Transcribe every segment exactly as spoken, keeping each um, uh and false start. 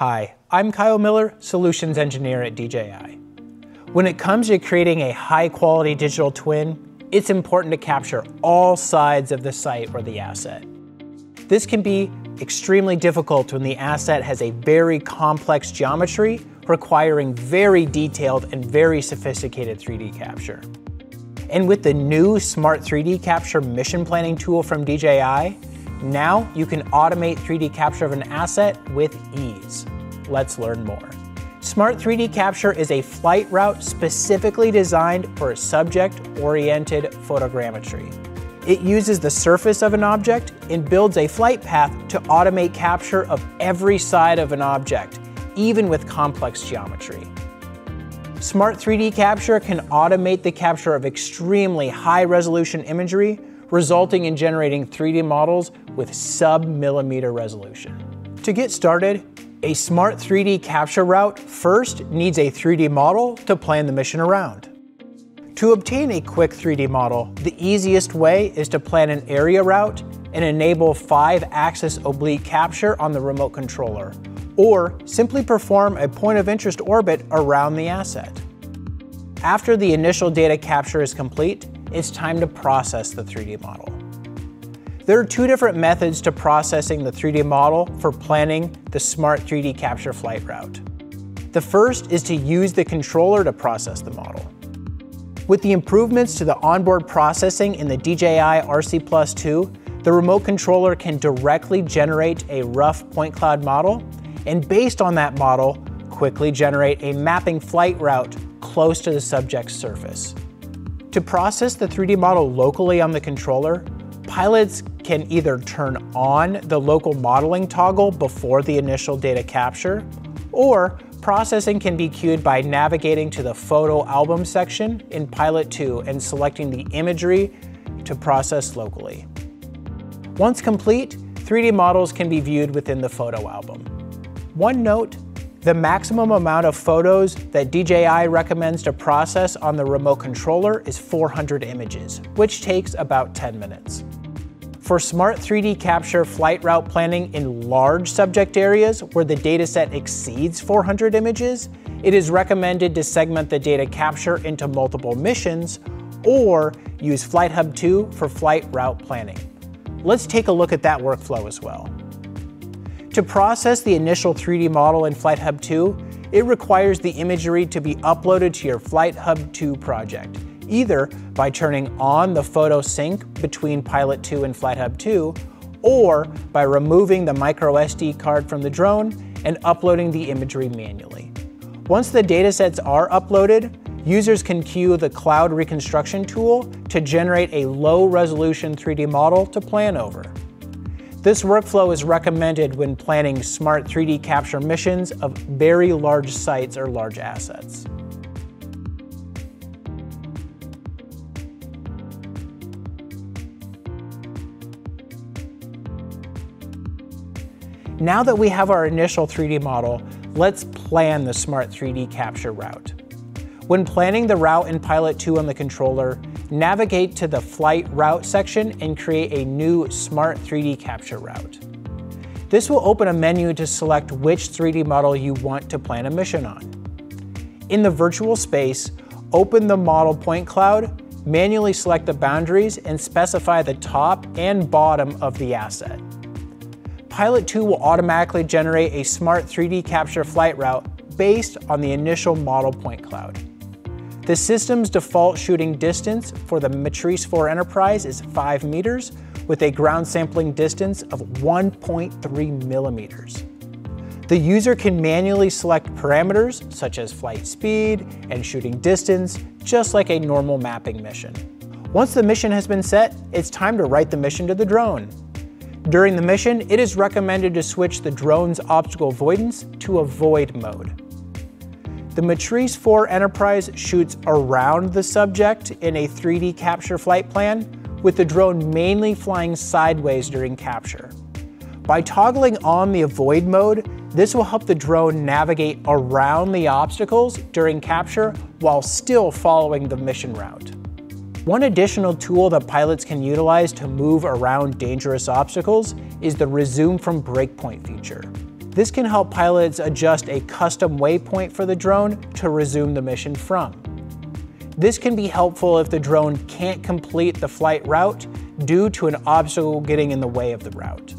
Hi, I'm Kyle Miller, Solutions Engineer at D J I. When it comes to creating a high-quality digital twin, it's important to capture all sides of the site or the asset. This can be extremely difficult when the asset has a very complex geometry requiring very detailed and very sophisticated three D capture. And with the new Smart three D Capture mission planning tool from D J I, now you can automate three D capture of an asset with ease. Let's learn more. Smart three D Capture is a flight route specifically designed for subject-oriented photogrammetry. It uses the surface of an object and builds a flight path to automate capture of every side of an object, even with complex geometry. Smart three D Capture can automate the capture of extremely high-resolution imagery, resulting in generating three D models with sub-millimeter resolution. To get started, a Smart three D Capture route first needs a three D model to plan the mission around. To obtain a quick three D model, the easiest way is to plan an area route and enable five axis oblique capture on the remote controller, or simply perform a point of interest orbit around the asset. After the initial data capture is complete, it's time to process the three D model. There are two different methods to processing the three D model for planning the Smart three D Capture flight route. The first is to use the controller to process the model. With the improvements to the onboard processing in the D J I R C Plus two, the remote controller can directly generate a rough point cloud model, and based on that model, quickly generate a mapping flight route close to the subject's surface. To process the three D model locally on the controller, pilots can either turn on the local modeling toggle before the initial data capture, or processing can be queued by navigating to the photo album section in Pilot two and selecting the imagery to process locally. Once complete, three D models can be viewed within the photo album. One note, the maximum amount of photos that D J I recommends to process on the remote controller is four hundred images, which takes about ten minutes. For Smart three D Capture flight route planning in large subject areas where the dataset exceeds four hundred images, it is recommended to segment the data capture into multiple missions or use FlightHub two for flight route planning. Let's take a look at that workflow as well. To process the initial three D model in FlightHub two, it requires the imagery to be uploaded to your FlightHub two project, either by turning on the photo sync between Pilot two and FlightHub two, or by removing the micro S D card from the drone and uploading the imagery manually. Once the datasets are uploaded, users can queue the Cloud Reconstruction tool to generate a low-resolution three D model to plan over. This workflow is recommended when planning Smart three D Capture missions of very large sites or large assets. Now that we have our initial three D model, let's plan the Smart three D Capture route. When planning the route in Pilot two on the controller, navigate to the Flight Route section and create a new Smart three D Capture route. This will open a menu to select which three D model you want to plan a mission on. In the virtual space, open the model point cloud, manually select the boundaries, and specify the top and bottom of the asset. Pilot two will automatically generate a Smart three D Capture flight route based on the initial model point cloud. The system's default shooting distance for the Matrice four Enterprise is five meters with a ground sampling distance of one point three millimeters. The user can manually select parameters such as flight speed and shooting distance, just like a normal mapping mission. Once the mission has been set, it's time to write the mission to the drone. During the mission, it is recommended to switch the drone's obstacle avoidance to avoid mode. The Matrice four Enterprise shoots around the subject in a three D capture flight plan, with the drone mainly flying sideways during capture. By toggling on the avoid mode, this will help the drone navigate around the obstacles during capture while still following the mission route. One additional tool that pilots can utilize to move around dangerous obstacles is the Resume from Breakpoint feature. This can help pilots adjust a custom waypoint for the drone to resume the mission from. This can be helpful if the drone can't complete the flight route due to an obstacle getting in the way of the route.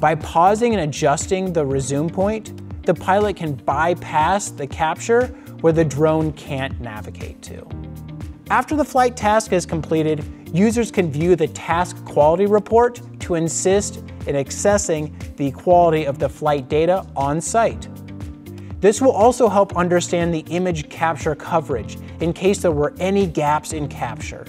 By pausing and adjusting the resume point, the pilot can bypass the capture where the drone can't navigate to. After the flight task is completed, users can view the task quality report to insist in accessing the quality of the flight data on site. This will also help understand the image capture coverage in case there were any gaps in capture.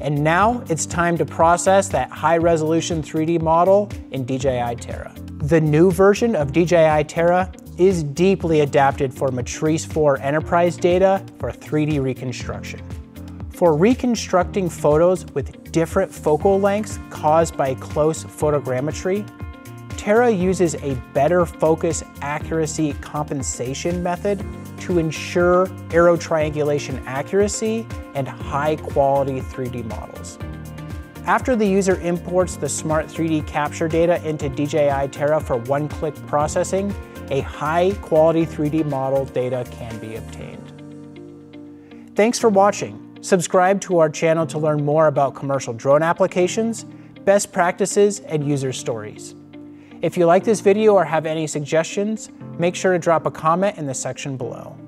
And now it's time to process that high-resolution three D model in D J I Terra. The new version of D J I Terra is deeply adapted for Matrice four Enterprise data for three D reconstruction. For reconstructing photos with different focal lengths caused by close photogrammetry, Terra uses a better focus accuracy compensation method to ensure aero triangulation accuracy and high quality three D models. After the user imports the Smart three D Capture data into D J I Terra for one-click processing, a high quality three D model data can be obtained. Thanks for watching. Subscribe to our channel to learn more about commercial drone applications, best practices, and user stories. If you like this video or have any suggestions, make sure to drop a comment in the section below.